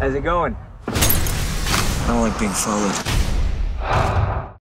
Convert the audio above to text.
How's it going? I don't like being followed.